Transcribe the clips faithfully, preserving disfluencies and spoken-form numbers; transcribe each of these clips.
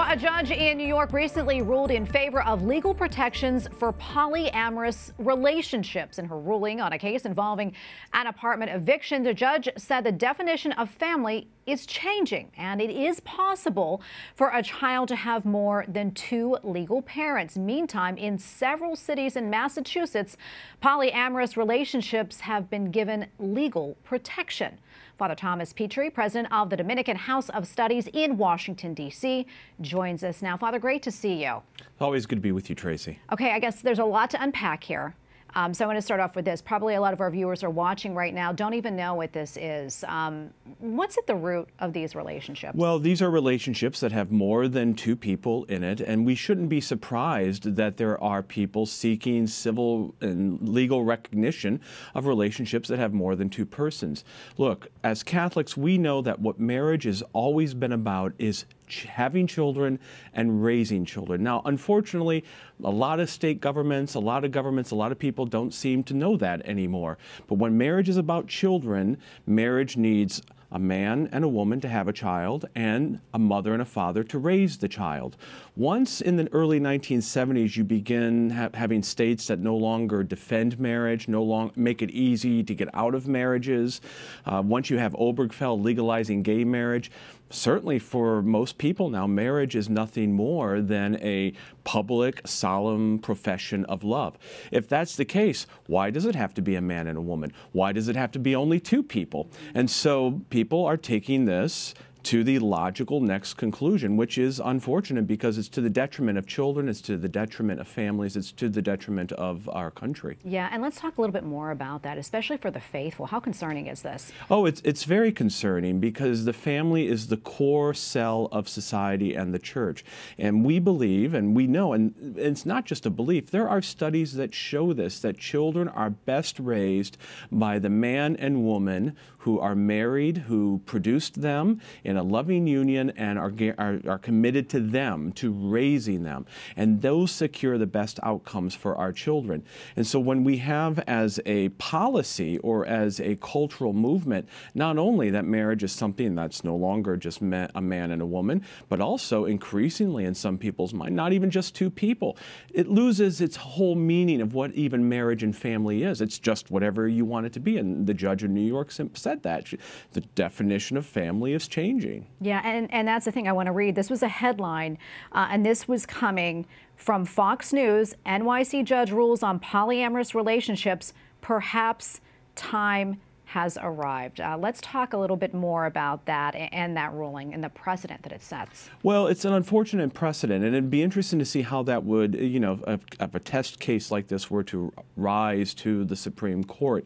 Well, a judge in New York recently ruled in favor of legal protections for polyamorous relationships. In her ruling on a case involving an apartment eviction, the judge said the definition of family is changing, and it is possible for a child to have more than two legal parents. Meantime, in several cities in Massachusetts, polyamorous relationships have been given legal protection. Father Thomas Petri, president of the Dominican House of Studies in Washington, D C, joins us now. Father, great to see you. Always good to be with you, Tracy. Okay, I guess there's a lot to unpack here. Um, so I want to start off with this. Probably a lot of our viewers are watching right now, don't even know what this is. Um, what's at the root of these relationships? Well, these are relationships that have more than two people in it, and we shouldn't be surprised that there are people seeking civil and legal recognition of relationships that have more than two persons. Look, as Catholics, we know that what marriage has always been about is having children and raising children. Now, unfortunately, a lot of state governments, a lot of governments, a lot of people don't seem to know that anymore. But when marriage is about children, marriage needs a man and a woman to have a child, and a mother and a father to raise the child. Once in the early nineteen seventies, you begin ha having states that no longer defend marriage, no longer make it easy to get out of marriages. Uh, once you have Obergefell legalizing gay marriage, certainly for most people now, marriage is nothing more than a public, solemn profession of love. If that's the case, why does it have to be a man and a woman? Why does it have to be only two people? And so people are taking this to the logical next conclusion, which is unfortunate because it's to the detriment of children, it's to the detriment of families, it's to the detriment of our country. Yeah, and let's talk a little bit more about that, especially for the faithful. How concerning is this? Oh, it's, it's very concerning because the family is the core cell of society and the church. And we believe, and we know, and it's not just a belief, there are studies that show this, that children are best raised by the man and woman who are married, who produced them, in a loving union and are, are, are committed to them, to raising them. And those secure the best outcomes for our children. And so when we have as a policy or as a cultural movement, not only that marriage is something that's no longer just ma a man and a woman, but also increasingly in some people's mind, not even just two people, it loses its whole meaning of what even marriage and family is. It's just whatever you want it to be. And the judge in New York said that. The definition of family is changing. Yeah, and, and that's the thing I want to read. This was a headline, uh, and this was coming from Fox News. N Y C judge rules on polyamorous relationships. Perhaps time has arrived. Uh, let's talk a little bit more about that and that ruling and the precedent that it sets. Well, it's an unfortunate precedent, and it'd be interesting to see how that would, you know, if, if a test case like this were to rise to the Supreme Court,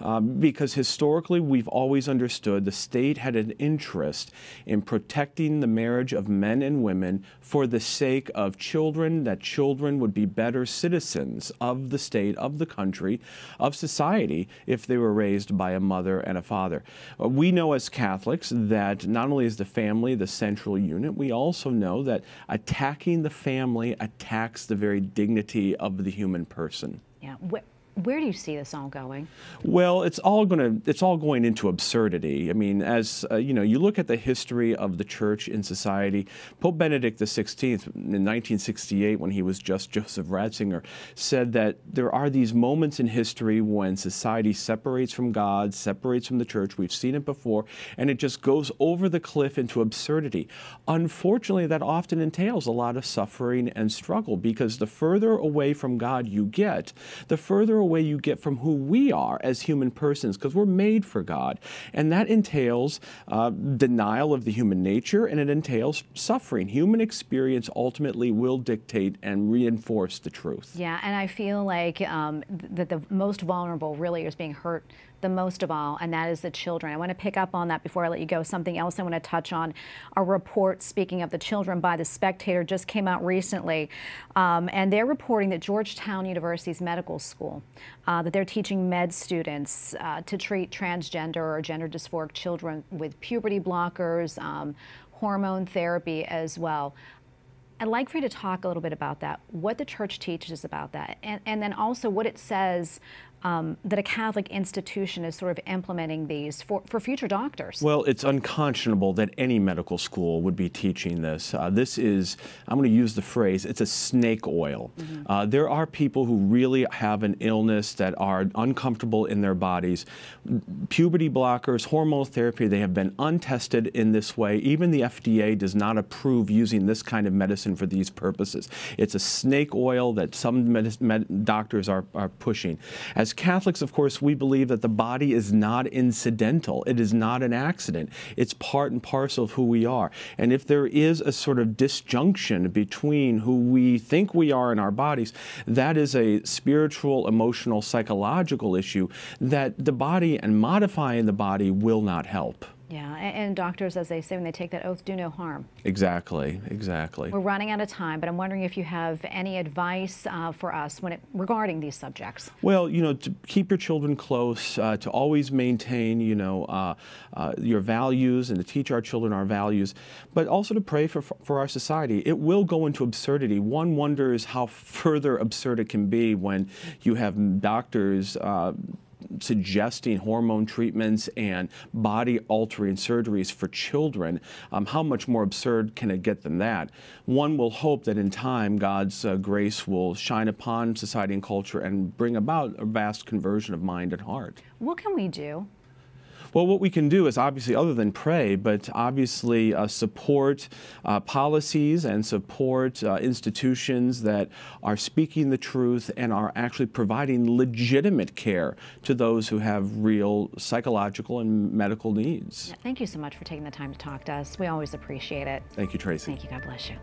um, because historically we've always understood the state had an interest in protecting the marriage of men and women for the sake of children, that children would be better citizens of the state, of the country, of society, if they were raised by a mother and a father. Uh, we know as Catholics that not only is the family the central unit, we also know that attacking the family attacks the very dignity of the human person. Yeah. Wh where do you see this all going? Well, it's all going to it's all going into absurdity. I mean, as uh, you know, you look at the history of the church in society. Pope Benedict the sixteenth in nineteen sixty-eight, when he was just Joseph Ratzinger, said that there are these moments in history when society separates from God, separates from the church. We've seen it before, and it just goes over the cliff into absurdity. Unfortunately, that often entails a lot of suffering and struggle, because the further away from God you get, the further away you get from who we are as human persons, because we're made for God. And that entails uh, denial of the human nature, and it entails suffering. Human experience ultimately will dictate and reinforce the truth. Yeah, and I feel like um, that the most vulnerable really is being hurt the most of all, and that is the children. I want to pick up on that before I let you go. Something else I want to touch on, a report, speaking of the children, by The Spectator, just came out recently, um, and they're reporting that Georgetown University's medical school, uh, that they're teaching med students uh, to treat transgender or gender dysphoric children with puberty blockers, um, hormone therapy as well. I'd like for you to talk a little bit about that, what the church teaches about that, and, and then also what it says um, that a Catholic institution is sort of implementing these for, for future doctors? Well, it's unconscionable that any medical school would be teaching this. Uh, this is, I'm going to use the phrase, it's a snake oil. Mm-hmm. uh, there are people who really have an illness that are uncomfortable in their bodies. Puberty blockers, hormonal therapy, they have been untested in this way. Even the F D A does not approve using this kind of medicine for these purposes. It's a snake oil that some med med doctors are, are pushing. As Catholics, of course, we believe that the body is not incidental. It is not an accident. It's part and parcel of who we are. And if there is a sort of disjunction between who we think we are in our bodies, that is a spiritual, emotional, psychological issue that the body and modifying the body will not help. Yeah, and doctors, as they say when they take that oath, do no harm. Exactly, exactly. We're running out of time, but I'm wondering if you have any advice uh, for us when it, regarding these subjects. Well, you know, to keep your children close, uh, to always maintain, you know, uh, uh, your values, and to teach our children our values, but also to pray for, for our society. It will go into absurdity. One wonders how further absurd it can be when you have doctors uh, suggesting hormone treatments and body-altering surgeries for children. Um, how much more absurd can it get than that? One will hope that in time, God's uh, grace will shine upon society and culture and bring about a vast conversion of mind and heart. What can we do? Well, what we can do is obviously, other than pray, but obviously uh, support uh, policies and support uh, institutions that are speaking the truth and are actually providing legitimate care to those who have real psychological and medical needs. Thank you so much for taking the time to talk to us. We always appreciate it. Thank you, Tracy. Thank you. God bless you.